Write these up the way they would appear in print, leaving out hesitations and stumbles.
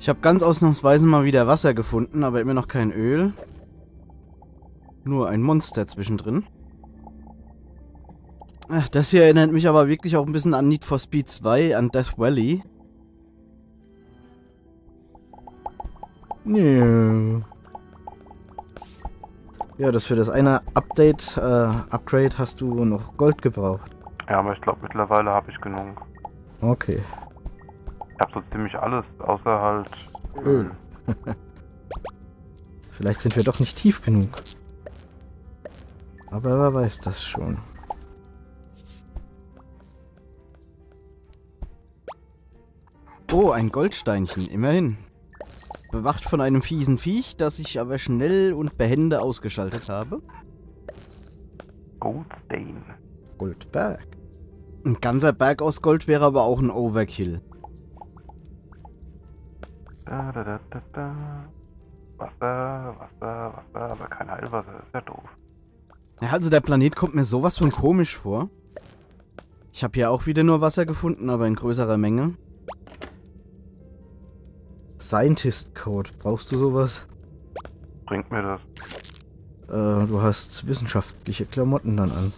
Ich habe ganz ausnahmsweise mal wieder Wasser gefunden, aber immer noch kein Öl. Nur ein Monster zwischendrin. Ach, das hier erinnert mich aber wirklich auch ein bisschen an Need for Speed 2, an Death Valley. Nee. Ja, das für das eine Update, Upgrade hast du noch Gold gebraucht. Ja, aber ich glaube mittlerweile habe ich genug. Okay. Ich habe so ziemlich alles, außer halt Öl. Vielleicht sind wir doch nicht tief genug. Aber wer weiß das schon. Oh, ein Goldsteinchen, immerhin. Bewacht von einem fiesen Viech, das ich aber schnell und behende ausgeschaltet habe. Goldstein. Goldberg. Ein ganzer Berg aus Gold wäre aber auch ein Overkill. Da, da, da, da, da. Wasser, Wasser, Wasser, aber kein Heilwasser, ist ja doof. Ja, also der Planet kommt mir sowas von komisch vor. Ich habe hier auch wieder nur Wasser gefunden, aber in größerer Menge. Scientist Code, brauchst du sowas? Bringt mir das. Du hast wissenschaftliche Klamotten dann an.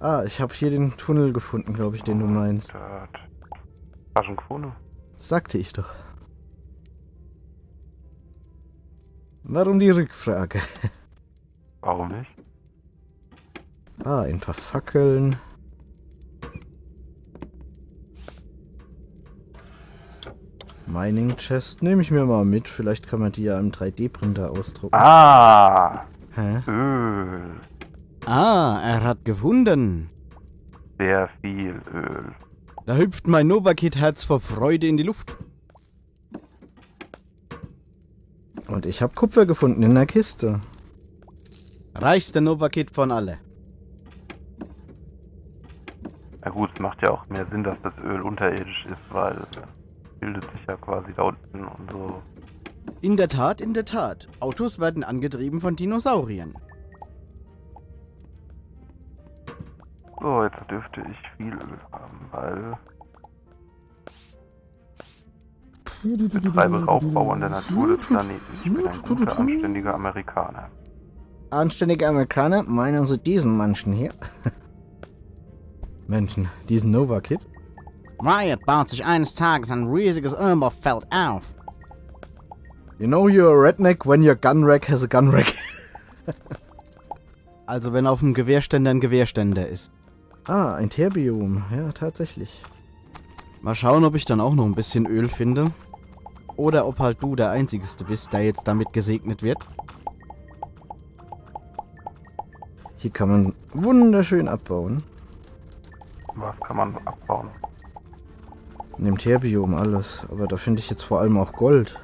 Ah, ich habe hier den Tunnel gefunden, glaube ich, den du meinst. Taschenkrone. Sagte ich doch. Warum die Rückfrage? Warum nicht? Ah, ein paar Fackeln. Mining Chest nehme ich mir mal mit. Vielleicht kann man die ja im 3D-Printer ausdrucken. Ah! Hä? Öl. Ah, er hat gefunden. Sehr viel Öl. Da hüpft mein Novakid-Herz vor Freude in die Luft. Und ich habe Kupfer gefunden in der Kiste. Reichster Novakid von alle. Na gut, es macht ja auch mehr Sinn, dass das Öl unterirdisch ist, weil es bildet sich ja quasi da unten und so. In der Tat, in der Tat. Autos werden angetrieben von Dinosauriern. So, jetzt dürfte ich viel Öl haben, weil... Ich betreibe Raubbau der Natur des Planeten. Ich bin ein guter, anständiger Amerikaner. Anständiger Amerikaner? Meinen Sie diesen Menschen hier? Menschen, diesen Novakid? Riot baut sich eines Tages ein riesiges Ölbohrfeld auf. You know you're a redneck when your gun rack has a gun rack. Also wenn auf dem Gewehrständer ein Gewehrständer ist. Ah, ein Terbium. Ja, tatsächlich. Mal schauen, ob ich dann auch noch ein bisschen Öl finde. Oder ob halt du der Einzigste bist, der jetzt damit gesegnet wird. Hier kann man wunderschön abbauen. Was kann man abbauen? In dem Terbiom alles. Aber da finde ich jetzt vor allem auch Gold.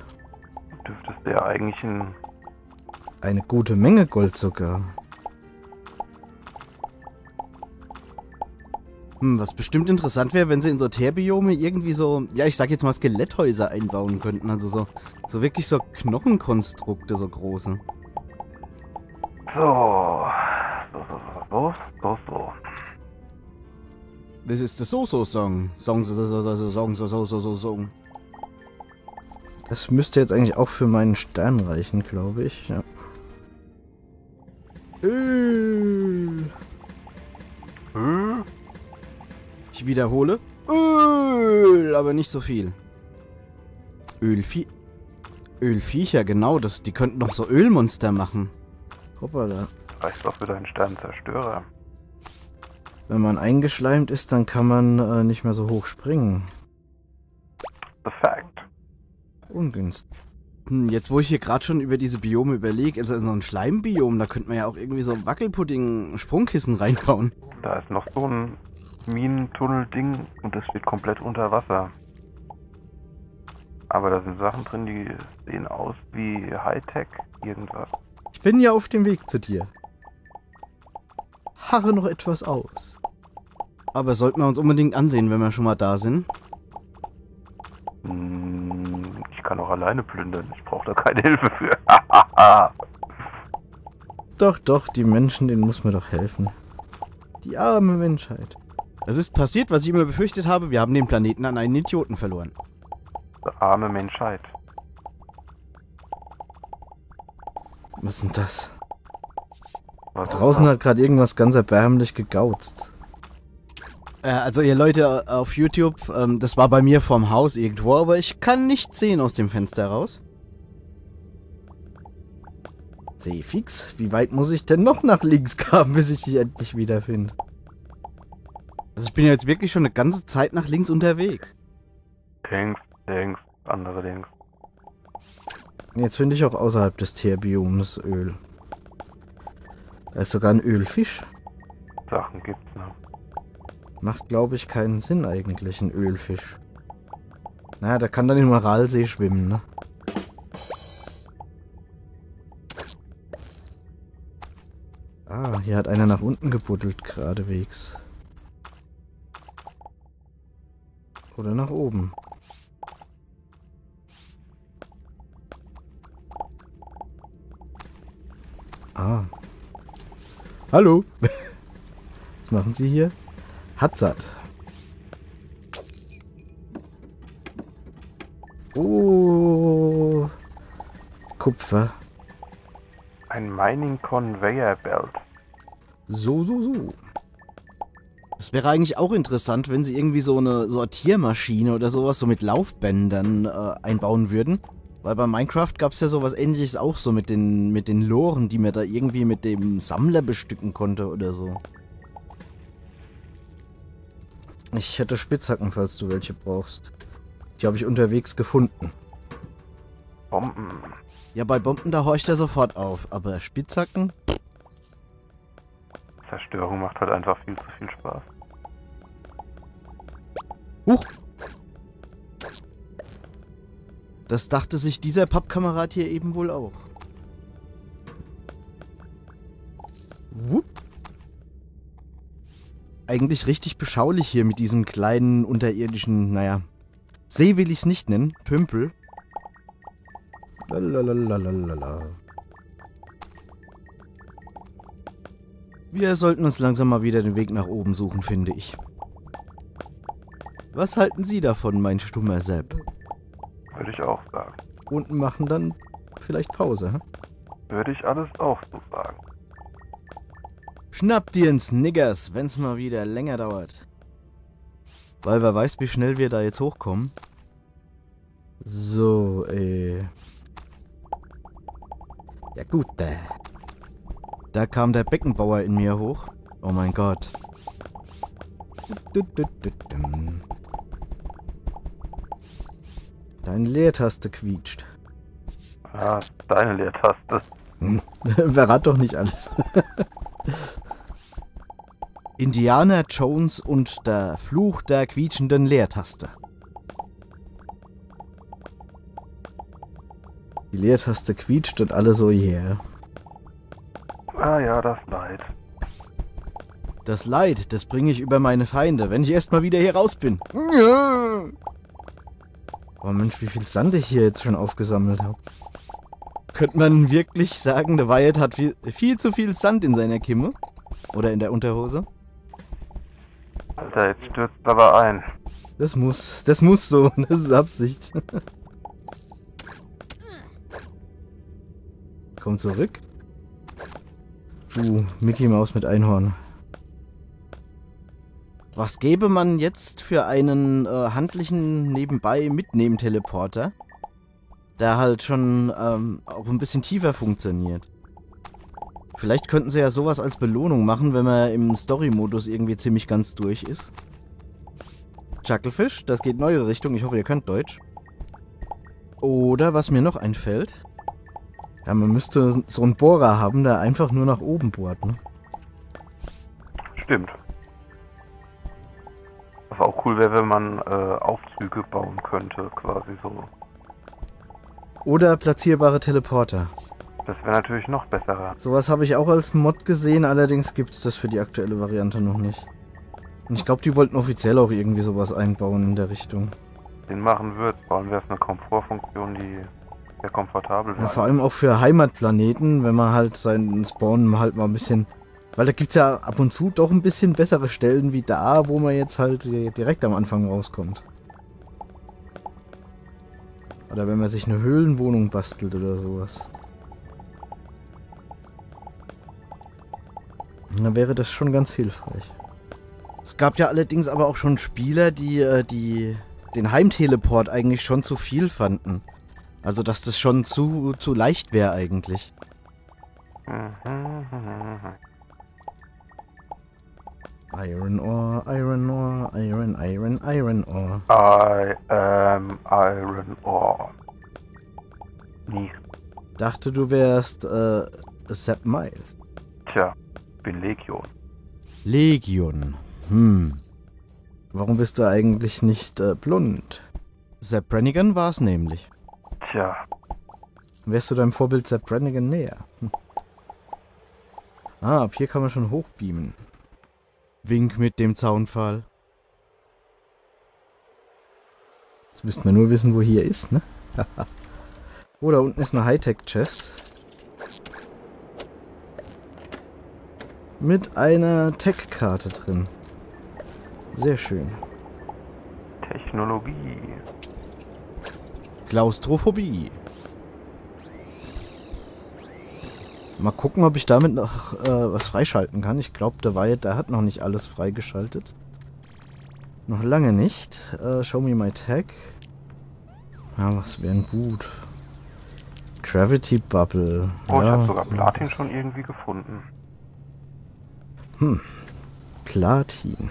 Dürftest du ja eigentlich in... Eine gute Menge Gold sogar. Hm, was bestimmt interessant wäre, wenn sie in so Terbiome irgendwie so, ja ich sag jetzt mal Skeletthäuser einbauen könnten, also so wirklich so Knochenkonstrukte, so große. So. Das ist der So-So-Song. Song. Das müsste jetzt eigentlich auch für meinen Stern reichen, glaube ich, ja. Ich wiederhole. Öl, aber nicht so viel. Ölviecher, genau. Die könnten doch so Ölmonster machen. Hoppala. Reicht doch für deinen Sternzerstörer. Wenn man eingeschleimt ist, dann kann man nicht mehr so hoch springen. The fact. Ungünstig. Jetzt, wo ich hier gerade schon über diese Biome überlege, also in so ein Schleimbiom, da könnte man ja auch irgendwie so ein Wackelpudding-Sprungkissen reinbauen. Da ist noch so ein Minentunnel-Ding und das steht komplett unter Wasser. Aber da sind Sachen drin, die sehen aus wie Hightech irgendwas. Ich bin ja auf dem Weg zu dir. Harre noch etwas aus. Aber sollten wir uns unbedingt ansehen, wenn wir schon mal da sind? Ich kann auch alleine plündern. Ich brauche da keine Hilfe für. Doch, die Menschen, denen muss man doch helfen. Die arme Menschheit. Es ist passiert, was ich immer befürchtet habe. Wir haben den Planeten an einen Idioten verloren. Die arme Menschheit. Was ist denn das? Draußen hat gerade irgendwas ganz erbärmlich gegauzt. Also ihr Leute auf YouTube, das war bei mir vorm Haus irgendwo, aber ich kann nicht sehen aus dem Fenster raus. Seh fix, wie weit muss ich denn noch nach links graben, bis ich dich endlich wiederfinde? Also ich bin ja jetzt wirklich schon eine ganze Zeit nach links unterwegs. Links, andere links. Jetzt finde ich auch außerhalb des Terbioms Öl. Da ist sogar ein Ölfisch. Sachen gibt's noch. Macht, glaube ich, keinen Sinn eigentlich, ein Ölfisch. Naja, der kann dann im Aralsee schwimmen, ne? Ah, hier hat einer nach unten gebuddelt, geradewegs. Oder nach oben. Ah. Hallo. Was machen Sie hier? Hatzat. Oh. Kupfer. Ein Mining Conveyor Belt. So. Das wäre eigentlich auch interessant, wenn sie irgendwie so eine Sortiermaschine oder sowas so mit Laufbändern einbauen würden. Weil bei Minecraft gab es ja sowas Ähnliches auch so mit den Loren, die man da irgendwie mit dem Sammler bestücken konnte oder so. Ich hätte Spitzhacken, falls du welche brauchst. Die habe ich unterwegs gefunden. Bomben. Ja, bei Bomben, da horcht er sofort auf. Aber Spitzhacken? Zerstörung macht halt einfach viel zu viel Spaß. Huch! Das dachte sich dieser Pappkamerad hier eben wohl auch. Wupp. Eigentlich richtig beschaulich hier mit diesem kleinen unterirdischen, naja, See will ich es nicht nennen, Tümpel. Lalalalala. Wir sollten uns langsam mal wieder den Weg nach oben suchen, finde ich. Was halten Sie davon, mein stummer Sepp? Würde ich auch sagen. Unten machen dann vielleicht Pause, hm? Würde ich alles auch so sagen. Schnapp dir ins Niggers, wenn's mal wieder länger dauert. Weil wer weiß, wie schnell wir da jetzt hochkommen. So, Ja gut, Da kam der Beckenbauer in mir hoch. Oh mein Gott. Deine Leertaste quietscht. Ah, deine Leertaste. Verrat doch nicht alles. Indiana Jones und der Fluch der quietschenden Leertaste. Die Leertaste quietscht und alle so hierher. Yeah. Ah ja, das Leid. Das Leid, das bringe ich über meine Feinde, wenn ich erstmal wieder hier raus bin. Oh Mensch, wie viel Sand ich hier jetzt schon aufgesammelt habe. Könnte man wirklich sagen, der Wyatt hat viel zu viel Sand in seiner Kimme? Oder in der Unterhose? Alter, jetzt stürzt aber ein. Das muss so, das ist Absicht. Komm zurück. Du, Mickey Maus mit Einhorn. Was gäbe man jetzt für einen handlichen Nebenbei-Mitnehmen-Teleporter, der halt schon auch ein bisschen tiefer funktioniert? Vielleicht könnten sie ja sowas als Belohnung machen, wenn man im Story-Modus irgendwie ziemlich ganz durch ist. Chucklefish, das geht neue Richtung. Ich hoffe, ihr könnt Deutsch. Oder was mir noch einfällt... Ja, man müsste so einen Bohrer haben, der einfach nur nach oben bohrt, ne? Stimmt. Was auch cool wäre, wenn man Aufzüge bauen könnte, quasi so. Oder platzierbare Teleporter. Das wäre natürlich noch besser. Sowas habe ich auch als Mod gesehen, allerdings gibt es das für die aktuelle Variante noch nicht. Und ich glaube, die wollten offiziell auch irgendwie sowas einbauen in der Richtung. Den machen wird, bauen wir auf eine Komfortfunktion, die... sehr komfortabel werden. Ja, vor allem auch für Heimatplaneten, wenn man halt seinen Spawn halt mal ein bisschen... Weil da gibt es ja ab und zu doch ein bisschen bessere Stellen wie da, wo man jetzt halt direkt am Anfang rauskommt. Oder wenn man sich eine Höhlenwohnung bastelt oder sowas. Dann wäre das schon ganz hilfreich. Es gab ja allerdings aber auch schon Spieler, die den Heimteleport eigentlich schon zu viel fanden. Also, dass das schon zu leicht wäre eigentlich. Iron Ore, Iron Ore, Iron, Iron, Iron Ore. I am Iron Ore. Nie. Dachte, du wärst, Zapp Miles. Tja, bin Legion. Legion. Warum bist du eigentlich nicht blond? Zapp Brannigan war es nämlich. Tja. Wärst du deinem Vorbild Zapp Brannigan näher? Ah, ab hier kann man schon hochbeamen. Wink mit dem Zaunpfahl. Jetzt müssten wir nur wissen, wo hier ist, ne? Oh, da unten ist eine Hightech-Chest. Mit einer Tech-Karte drin. Sehr schön. Technologie. Klaustrophobie. Mal gucken, ob ich damit noch was freischalten kann. Ich glaube, der hat noch nicht alles freigeschaltet. Noch lange nicht. Show me my tag. Ja, was wären gut? Gravity Bubble. Oh, ja, ich habe sogar Platin schon irgendwie gefunden. Platin.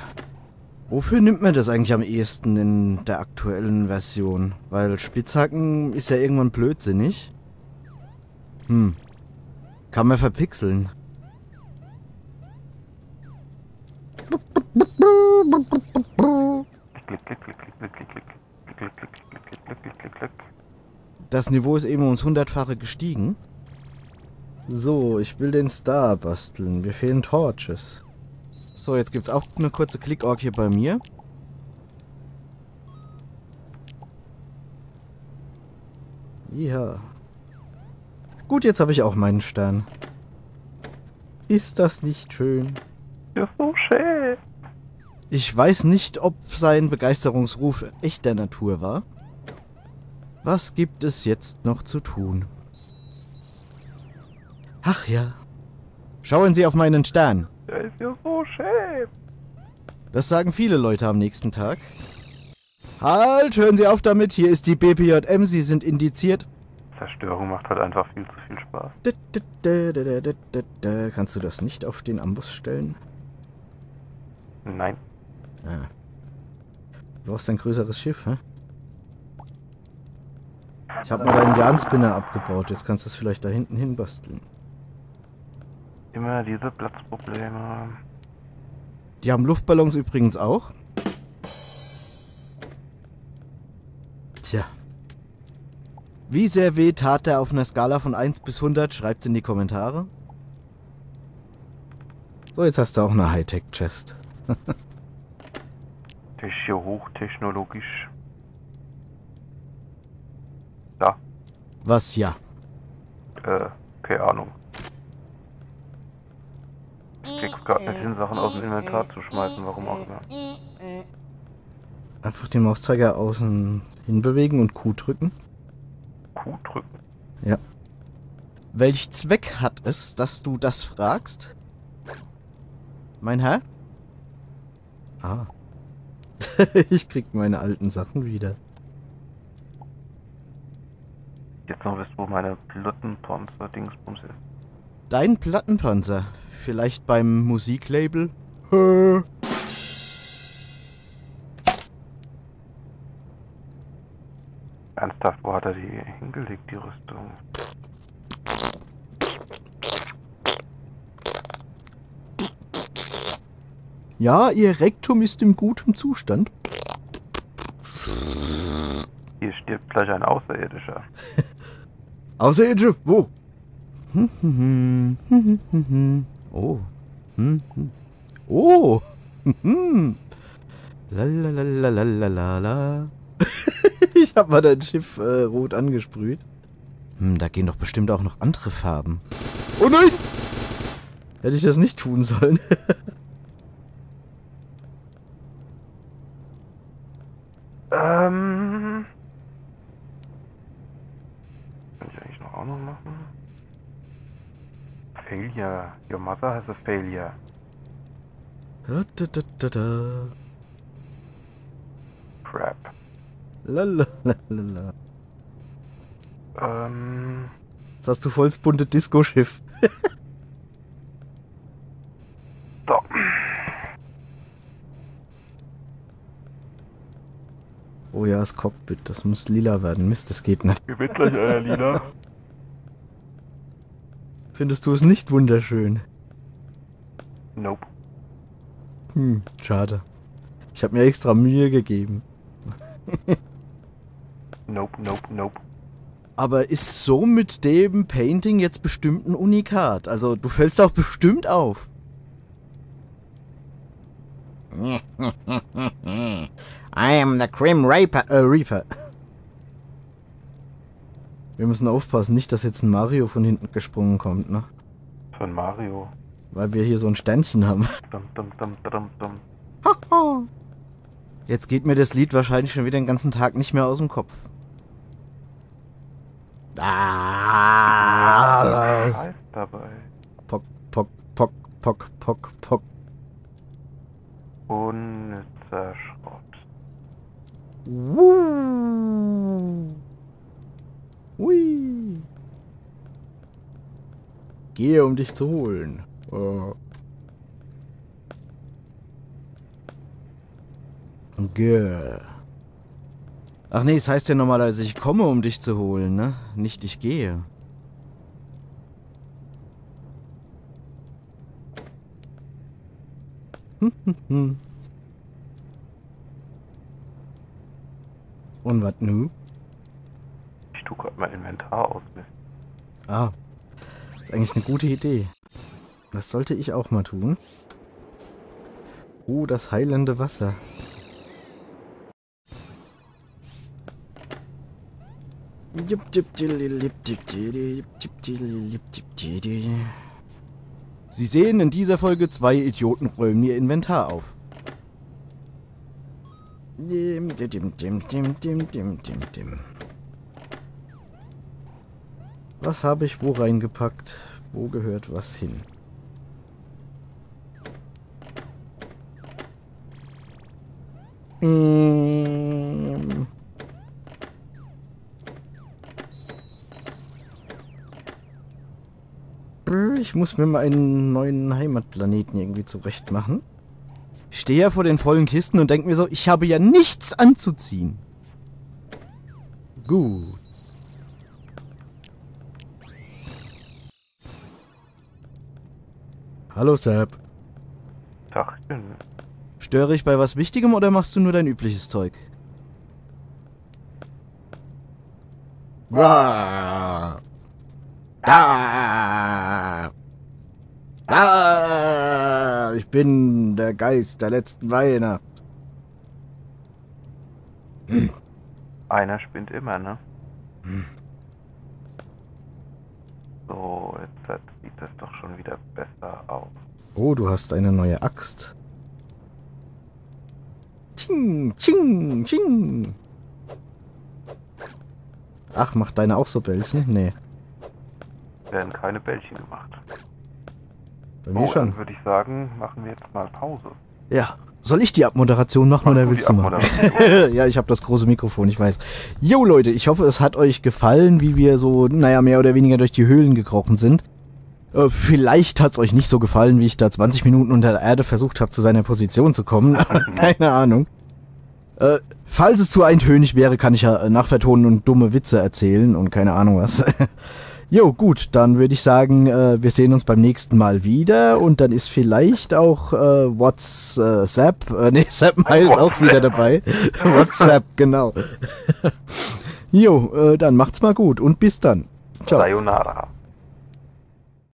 Wofür nimmt man das eigentlich am ehesten in der aktuellen Version? Weil Spitzhacken ist ja irgendwann blödsinnig. Kann man verpixeln. Das Niveau ist eben ums 100-fache gestiegen. So, ich will den Star basteln. Mir fehlen Torches. So, jetzt gibt es auch eine kurze Klick-Org hier bei mir. Ja. Gut, jetzt habe ich auch meinen Stern. Ist das nicht schön? Ja, so schön. Ich weiß nicht, ob sein Begeisterungsruf echter Natur war. Was gibt es jetzt noch zu tun? Ach ja. Schauen Sie auf meinen Stern. Der ist ja so schön. Das sagen viele Leute am nächsten Tag. Halt, hören Sie auf damit. Hier ist die BPJM. Sie sind indiziert. Zerstörung macht halt einfach viel zu viel Spaß. Kannst du das nicht auf den Amboss stellen? Nein. Ah. Du brauchst ein größeres Schiff, hä? Ich habe mal deinen Janspinner abgebaut. Jetzt kannst du es vielleicht da hinten hin basteln. Immer diese Platzprobleme. Die haben Luftballons übrigens auch. Tja. Wie sehr weh tat er auf einer Skala von 1 bis 100? Schreibt's in die Kommentare. So, jetzt hast du auch eine Hightech-Chest. Tisch hier hochtechnologisch. Ja. Was ja? Keine Ahnung. Ich krieg's gerade nicht hin, Sachen aus dem Inventar zu schmeißen, warum auch immer. Einfach den Mauszeiger außen hinbewegen und Q drücken. Drücken. Ja. Welch Zweck hat es, dass du das fragst? Mein Herr? Ah. Ich krieg meine alten Sachen wieder. Jetzt noch wisst, wo meine Plattenpanzer-Dingsbums ist. Dein Plattenpanzer? Vielleicht beim Musiklabel? Hä? Ernsthaft, wo hat er die hingelegt, die Rüstung? Ja, ihr Rektum ist im guten Zustand. Hier stirbt gleich ein Außerirdischer. Außerirdische? Wo? Oh. Oh. Lalalalala. Ich hab mal dein Schiff rot angesprüht. Da gehen doch bestimmt auch noch andere Farben. Oh nein! Hätte ich das nicht tun sollen. Kann ich eigentlich noch auch noch machen? Failure. Your mother has a failure. Crap. Lalalala. Jetzt hast du voll das bunte Disco-Schiff. So. Oh ja, das Cockpit, das muss lila werden. Mist, das geht nicht. Gewinnt gleich euer Lila. Findest du es nicht wunderschön? Nope. Hm, schade. Ich habe mir extra Mühe gegeben. Nope, nope, nope. Aber ist so mit dem Painting jetzt bestimmt ein Unikat? Also du fällst auch bestimmt auf. I am the Grim Reaper. Wir müssen aufpassen, nicht, dass jetzt ein Mario von hinten gesprungen kommt, ne? Von Mario? Weil wir hier so ein Sternchen haben. Dum, dum, dum, dum, dum. Ha, ha. Jetzt geht mir das Lied wahrscheinlich schon wieder den ganzen Tag nicht mehr aus dem Kopf. Ah, dabei. Pock, pock, pock, pock, pock, pock. Unnützer Schrott. Ui. Gehe, um dich zu holen. Oh. Geh. Ach nee, es heißt ja normalerweise, ich komme, um dich zu holen, ne? Nicht, ich gehe. Und was nu? Ich tue gerade mein Inventar aus. Ah, ist eigentlich eine gute Idee. Das sollte ich auch mal tun. Oh, das heilende Wasser. Sie sehen in dieser Folge zwei Idioten räumen ihr Inventar auf. Was habe ich wo reingepackt? Wo gehört was hin? Ich muss mir mal einen neuen Heimatplaneten irgendwie zurecht machen. Ich stehe ja vor den vollen Kisten und denke mir so, ich habe ja nichts anzuziehen. Gut. Hallo, Zapp. Tachchen. Störe ich bei was Wichtigem oder machst du nur dein übliches Zeug? Wow. Da. Da. Ich bin der Geist der letzten Weihnacht. Hm. Einer spinnt immer, ne? Hm. So, jetzt sieht das doch schon wieder besser aus. Oh, du hast eine neue Axt. Ching, ching, ching. Ach, macht deine auch so Bällchen? Nee. Werden keine Bällchen gemacht. Bei mir schon. Dann würde ich sagen, machen wir jetzt mal Pause. Ja, soll ich die Abmoderation machen oder willst du mal? Ja, ich habe das große Mikrofon, ich weiß. Jo Leute, ich hoffe, es hat euch gefallen, wie wir so, naja, mehr oder weniger durch die Höhlen gekrochen sind. Vielleicht hat es euch nicht so gefallen, wie ich da 20 Minuten unter der Erde versucht habe, zu seiner Position zu kommen. Keine Ahnung. Falls es zu eintönig wäre, kann ich ja nachvertonen und dumme Witze erzählen und keine Ahnung was. Jo, gut, dann würde ich sagen, wir sehen uns beim nächsten Mal wieder und dann ist vielleicht auch WhatsApp, nee, Zapp Miles auch wieder dabei. WhatsApp, genau. Jo, dann macht's mal gut und bis dann. Ciao. Sayonara.